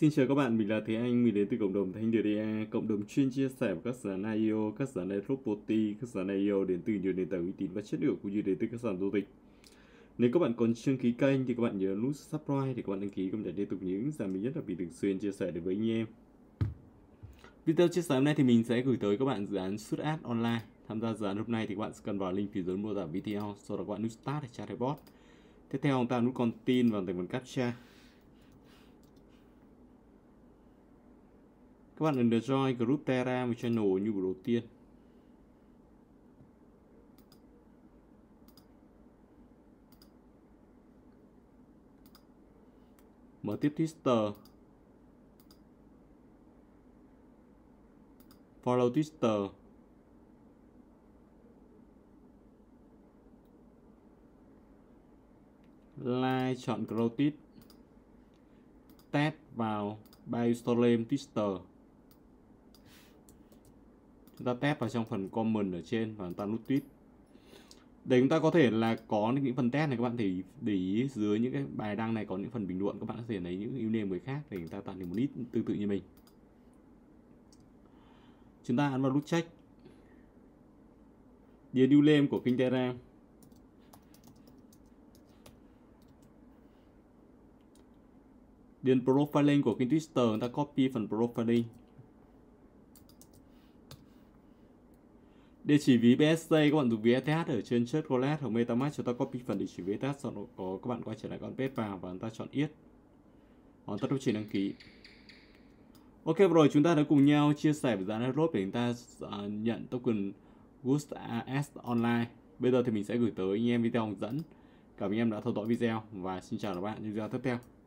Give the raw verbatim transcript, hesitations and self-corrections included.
Xin chào các bạn, mình là Thế Anh, mình đến từ cộng đồng Thành Đời e a, cộng đồng chuyên chia sẻ các sản a i ô, các sản nepropoti, các sản a i ô đến từ nhiều nền tảng uy tín và chất lượng cũng như đến từ các sàn giao dịch. Nếu các bạn còn chưa ký kênh thì các bạn nhớ nút subscribe để các bạn đăng ký cập nhật liên tục những sản mình nhất là vì thường xuyên chia sẻ đến với anh em. Video chia sẻ hôm nay thì mình sẽ gửi tới các bạn dự án Goose a ét online. Tham gia dự án hôm nay thì các bạn sẽ cần vào link phía dưới mô tả video, sau đó các bạn nút start để tra report. Tiếp theo chúng ta nút con tin vào tài khoản captcha. Các bạn ấn join group Terra một channel như buổi đầu tiên. Mở tiếp Twitter. Follow Twitter. Like chọn Grow Tweet. Tag vào bio story Twitter. Chúng ta test vào trong phần comment ở trên và chúng ta nút tweet. Để chúng ta có thể là có những phần test này, các bạn thì để ý dưới những cái bài đăng này có những phần bình luận, các bạn có thể lấy những username người khác để chúng ta tạo thành một list tương tự như mình. Chúng ta ấn vào nút check. Điền username của kênh Telegram. Điền profile link của kênh Twitter, chúng ta copy phần profile link. Địa chỉ ví bê ét xê các bạn dùng ví e tê hát ở trên Church Wallet hoặc MetaMask, chúng ta copy phần địa chỉ ví e tê hát, sau đó có các bạn quay trở lại con page vào và chúng ta chọn yết. Hoàn tất quy trình đăng ký. Ok, vừa rồi chúng ta đã cùng nhau chia sẻ về dự án Airdrop để chúng ta uh, nhận token Goose a ét online. Bây giờ thì mình sẽ gửi tới anh em video hướng dẫn. Cảm ơn anh em đã theo dõi video và xin chào các bạn trong video tiếp theo.